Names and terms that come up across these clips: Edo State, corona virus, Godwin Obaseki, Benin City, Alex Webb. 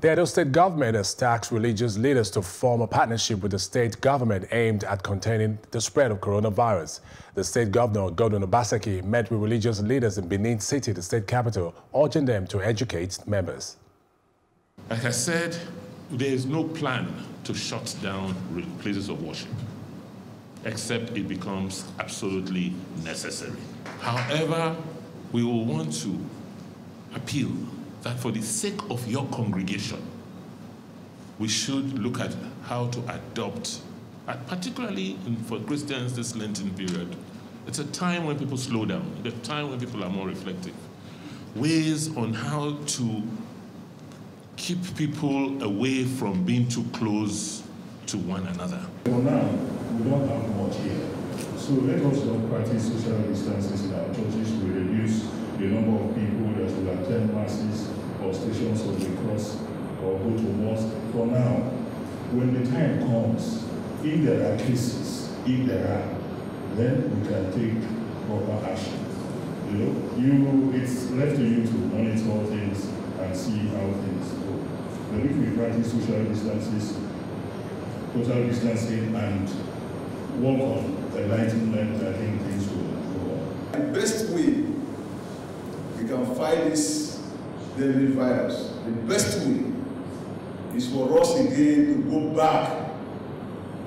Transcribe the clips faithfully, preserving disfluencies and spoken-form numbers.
The Edo State government has tasked religious leaders to form a partnership with the state government aimed at containing the spread of coronavirus. The state governor, Godwin Obaseki, met with religious leaders in Benin City, the state capital, urging them to educate members. Like I said, there is no plan to shut down places of worship, except it becomes absolutely necessary. However, we will want to appeal that for the sake of your congregation, we should look at how to adopt, and particularly in, for Christians this Lenten period, it's a time when people slow down, it's a time when people are more reflective, ways on how to keep people away from being too close to one another. For now, we don't have much here, so let us not practice social distances in our churches. We reduce the number of people that will attend masses or stations of the cross or go to mosque. For now, when the time comes, if there are cases, if there are, then we can take proper action. You know, you, it's left to you to monitor things and see how things go. But if we practice social distances, social distancing, and work on enlightenment, I think things will go on. The best way we can fight this deadly virus, the best way is for us again to go back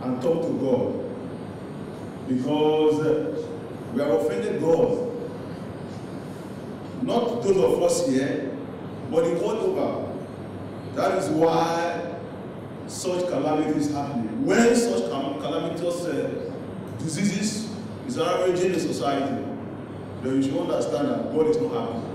and talk to God, because we have offended God. Not those of us here, but the world over. That is why such calamities happening. When such cal calamitous uh, diseases is ravaging the society, then you should understand that God is not happy.